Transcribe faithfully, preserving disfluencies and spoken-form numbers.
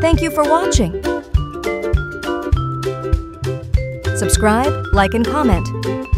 Thank you for watching. Subscribe, like, and comment.